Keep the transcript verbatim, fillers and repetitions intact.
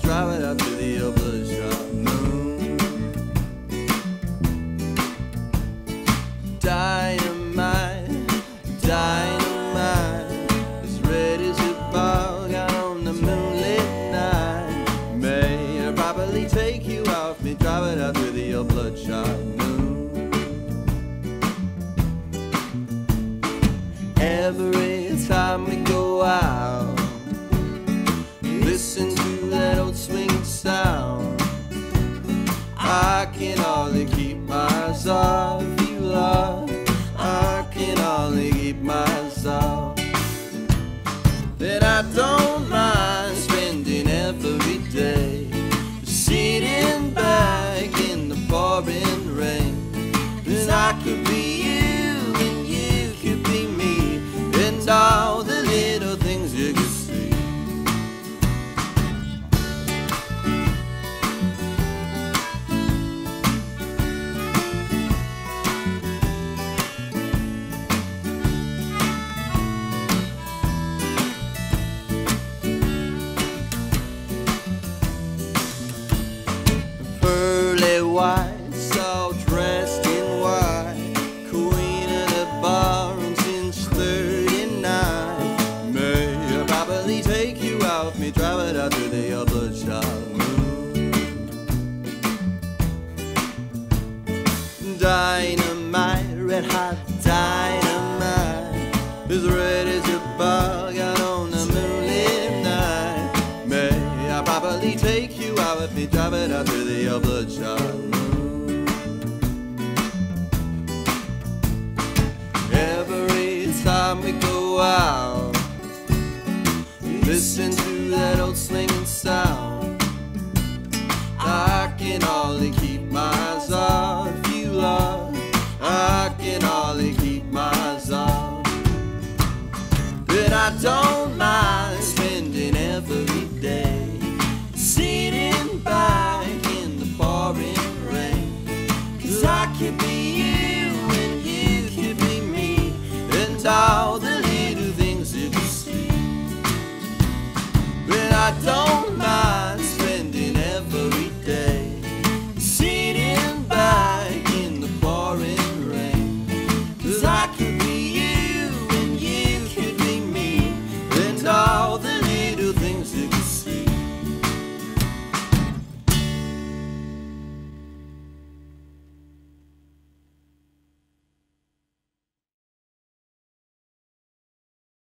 driving out to the old bloodshot moon. Dynamite, dynamite, as red as a ball got on the moonlit night. May I probably take you off me, driving out to the old bloodshot moon. Every time we go out, listen to that old swing sound. I can hardly keep my eyes off you, love. I can hardly keep my eyes off. That I don't mind spending every day sitting back in the pouring rain. Cause I could be you and you could be me, and all the little things you could see. Pearly whites, all dressed in white, queen of the ballroom since thirty-nine. May I probably take you out, me drive it out through the old bloodshot moon. Dynamite, red hot dynamite, as red as a bug out on the moonlit night. May I probably take you out with me, drive it out through the bloodshot moon. Every time we go out, listen to that old swinging sound.